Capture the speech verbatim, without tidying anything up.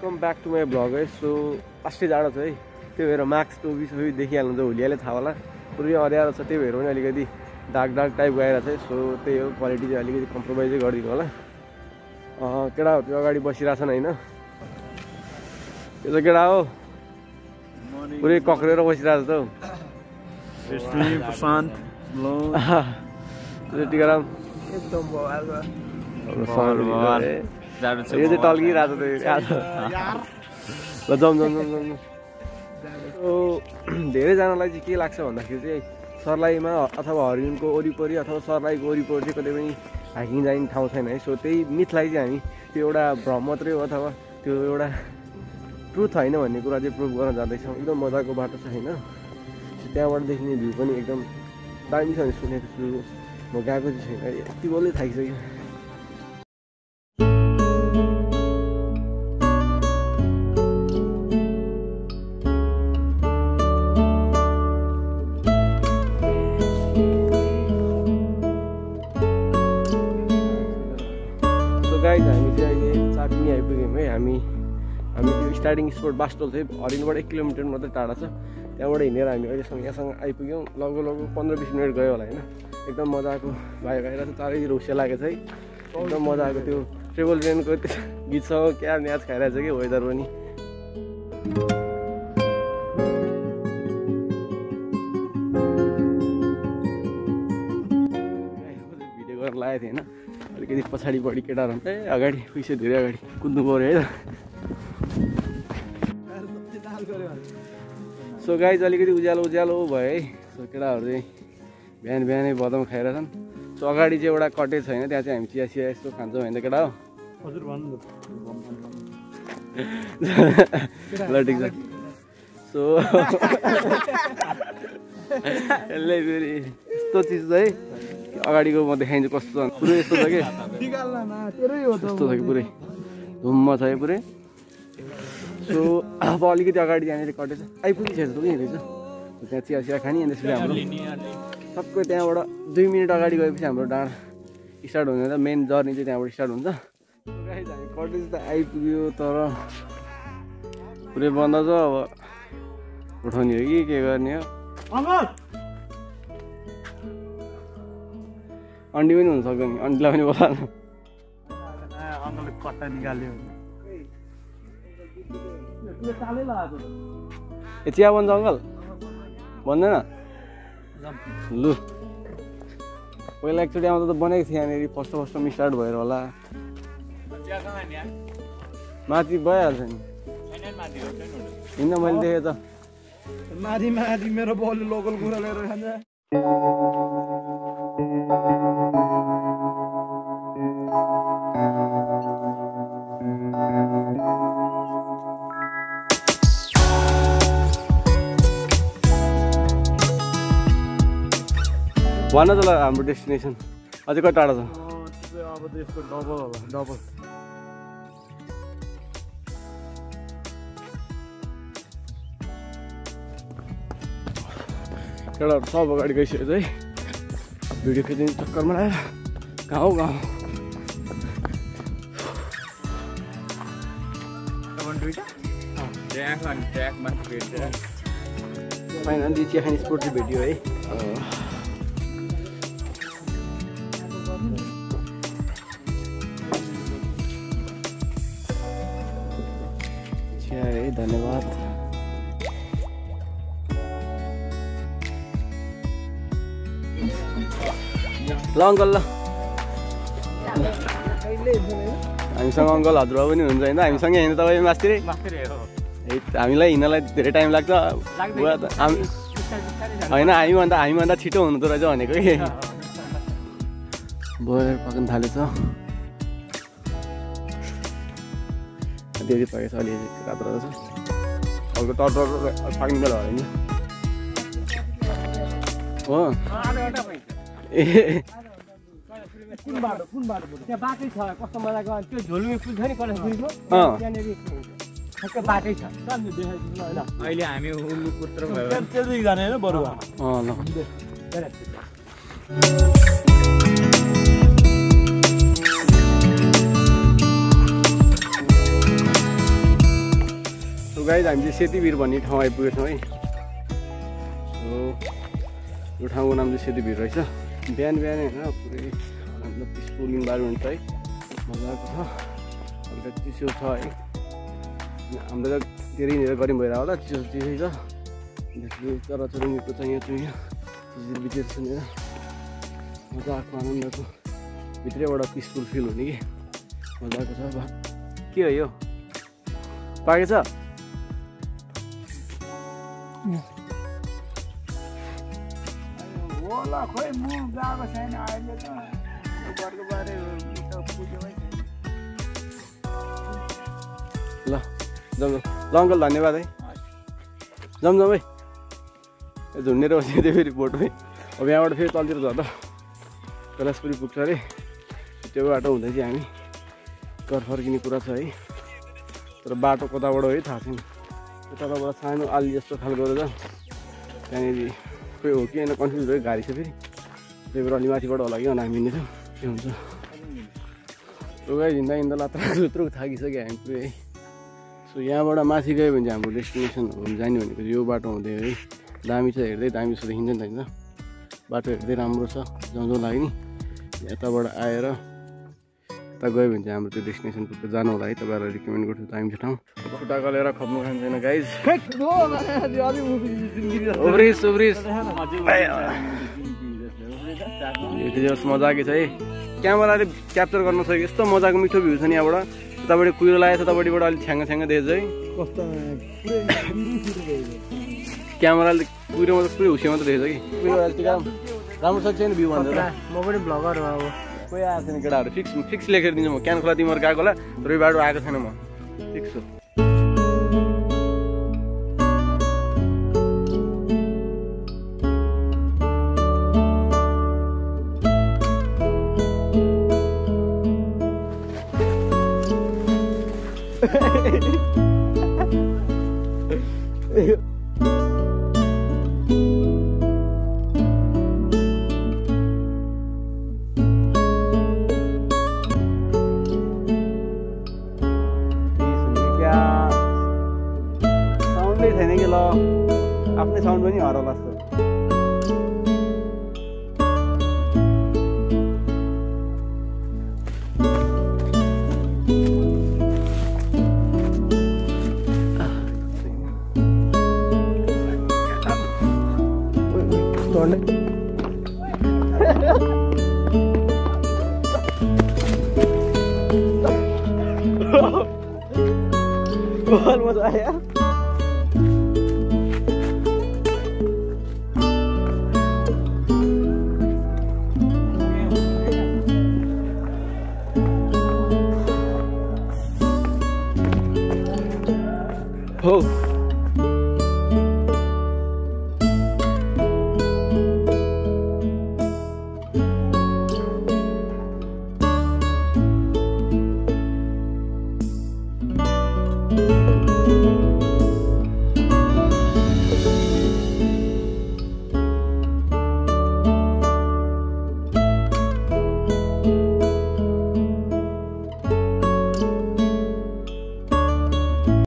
Welcome back to my blog. So अस्टी जाडो छ है, त्यो भएर मास्क टोपी सबै देखिहाल्नु त होलियाले थाहा होला। पुरै अँध्यारो छ, त्यही भएर पनि अलिकति डाक डाक टाइप गएर चाहिँ। सो त्यही हो, क्वालिटी चाहिँ अलिकति कम्प्रोमाइजै गरिदिनु होला। केटाहरू त्यो अगाडि बसिरहेछन् होइन, त्यो त केटा हो पुरै कक्रेर बसिरहेको छ। टिकाराम एकदम जाडो छ, यो चाहिँ टल्किरहेको छ यार। ल जाउँ जाउँ जाउँ। सो धेरैजनालाई चाहिँ के लाग्छ भन्दाखेरि चाहिँ सर्लाहीमा अथवा हरिणको वरिपरि अथवा सर्लाहीको वरिपरि चाहिँ कतै पनि हाइकिङ जाने ठाउँ छैन है। सो त्यही मिथलाई चाहिँ हामी त्यो एउटा भ्रम मात्रै हो अथवा त्यो एउटा ट्रुथ होइन भन्ने कुरा चाहिँ प्रुभ गर्न जाँदैछौँ। एकदम मजाको बाटो छ होइन, त्यहाँबाट देखिने भ्यू पनि एकदम दामी छ सुनेको छु, म गएको छैन, यति बोलै थाकिसक्यो। स्टार्टिङ स्पोट बास्टोल चाहिँ हरिणबाट एक किलोमिटर मात्रै टाढा छ। त्यहाँबाट हिँडेर हामी अहिलेसम्म यहाँसँग आइपुग्यौँ। लगभग लगभग पन्ध्र बिस मिनट गयो होला होइन। एकदम मजाको भाइ भइरहेको छ, चारैतिर हुस्से लागेको छ है। एकदम मजा आएको त्यो ट्रेबल ट्रेनको गीतसँग क्या म्याच खाइरहेको छ कि वेदर पनि। भिडियो गरेर लागेको थिएँ होइन, अलिकति पछाडिपट्टि केटाहरू ए अगाडि पैसा धेरै अगाडि कुद्नु पऱ्यो है त। सो गाइज अलिकति उज्यालो उज्यालो भयो है। सो केटाहरू चाहिँ बिहान बिहानै बदाम खाइरहेछन्। सो अगाडि चाहिँ एउटा कटेज छैन, त्यहाँ चाहिँ हामी चिया चिया यस्तो खान्छौँ होइन केटा हो। ल ठिक छ। सो यसले फेरि यस्तो चिज चाहिँ अगाडिको म देखाइदिन्छु कस्तो छ। पुरै यस्तो छ कि यस्तो छ कि पुरै धुम्म छ है पुरै। सो अब अलिकति अगाडि जाने कटेज आइपुगिसकेको छ कि हेरेछ, त्यहाँ चिया चिया खाने। अनि त्यसपछि हाम्रो सबै त्यहाँबाट दुई मिनट अगाडि गएपछि हाम्रो डाँडा स्टार्ट हुन्छ। मेन जर्नी चाहिँ त्यहाँबाट स्टार्ट हुन्छ। कटेज त आइपुग्यो तर पुरै बन्द छ। अब उठाउने हो कि के गर्ने हो, अन्डी पनि हुनसक्छ नि, अन्डीलाई पनि बोलाउनु। कट्टा निकाल्यो ए चिया बन्छ अङ्कल भन्दैन लु। पहिला एकचोटि आउँदा त बनेको थिएँ यहाँनिर, फर्स्ट फर्स्ट स्टार्ट भएर होला माथि भइहाल्छ नि हिँड्न। मैले देखेँ त माथि माथि मेरो बाउले लोकल कुरा लिएर खान्छ। भन त ल हाम्रो डेस्टिनेसन अझै कति टाढा छ? अब त यसको डबल होला, डबल। केटाहरू सब अगाडि गइसकेको है, भिडियो खिच्ने चक्करमा आएर गाउँ गाउँ फाइनली चिया खाने स्पोट भेटियो है। धन्यवाद। ल अङ्कल, ल हामीसँग अङ्कल हजुरबा पनि हुन्छ होइन, हामीसँग हिँड्नु तपाईँ मास्तिर हामीलाई हिँड्नलाई धेरै टाइम लाग्छ होइन। हामीभन्दा हामीभन्दा छिटो हुनुहुँदो रहेछ भनेको कि बोलेर पकाउनु थालेछ। धेरै पाएको छ अलिअलि रातो रहेछ, अर्को टर फाक्ने बेला हो नि हो। ए कुन बाटो कुन बाटो त्यहाँ बाटै छ कस्तो मजाको, त्यो झोलुङ फुल छ नि कलेजपुरीको, त्यहाँनिर ठ्याक्कै बाटै छ। अहिले हामी उल्लु पुत्र भयो त्यो दुई जाने हैन बरुवा। अँ ल गाइज हामीले सेतीबिर भन्ने ठाउँ आइपुगेछौँ है। सो यो ठाउँको नाम चाहिँ सेतीबिर रहेछ। बिहान बिहानै होइन पुरै मतलब पिसफुल इन्भाइरोमेन्ट छ है, मजाको छ। अलिकति चिसो छ है, हाम्रो त धेरै गरम भएर होला, चिसो चिसै छ। चराचुरुङ्गीको चाहिँ यहाँ चाहिँ यहाँ बिचेर सुनेर मजाको आनन्दको भित्रैबाट पिसफुल फिल हुने कि मजाको छ। के हो यो पाके छ? खोइ म गएको छैन अहिले त, घरको बारे पुग्यो है। ल जम ल अङ्कल, धन्यवाद है। जम जम है झुन्डेर बसेको थियो फेरि बोटमै। अब यहाँबाट फेरि तलतिर झर्दा कैलाशपुरी पुग्छ अरे, त्यो बाटो हुँदै चाहिँ हामी घर फर्किने कुरा छ है। तर बाटो कताबाट है थाहा छैन, तलबाट सानो आली जस्तो खालको रहेछ, त्यहाँनिर कोही हो कि होइन कन्फ्युज भयो। गाडी छ फेरि, त्यही भएर अलि माथिबाट होला कि हामी हिँड्ने के हुन्छ। गाई हिँड्दा हिँड्दा लात्रा जुत्रो थाकिसक्यो हामी पुरै है। सो यहाँबाट माथि गयो भने चाहिँ हाम्रो डेस्टिनेसन जाने भनेको यो बाटो हुँदै है। दामी छ, हेर्दै दामी जस्तो देखिन्छ नि त, बाटो हेर्दै राम्रो छ। जाउँ जाउँ लाग्यो नि, यताबाट आएर यता गयो भने चाहिँ हाम्रो त्यो डेस्टिनेसन पुग्छ। जानु होला है, तपाईँहरूलाई रिकमेन्ड गर्छु। दामी छ ठाउँ, खुट्टा गलेर खप्नु खाँदैन गाइज। ओभ्रिस ओभ्रिस मजाकै छ है, क्यामेराले क्याप्चर गर्न सक्यो। यस्तो मजाको मिठो भ्यू छ नि यहाँबाट। यताबाट कुहिरो लागेको छ, यतापट्टिबाट अलिक छ्याङ्ग छ्याङ्ग देख्छ है। क्यामेराले कुहिरो मात्र पुरै हुसिया मात्र देखेछ कि राम्रो सक्छ नि भ्यू भन्दा। म पनि भ्लगर हो, अब कोही आएको छैन केटाहरू। फिक्स फिक्स लेखेर दिन्छु म, क्यान खोला तिमीहरू गएको होला, तर यो बाटो आएको छैन म, फिक्स हो। आफ्नै साउन्ड पनि हराउला जस्तो। बहुत मजा आया। Oh.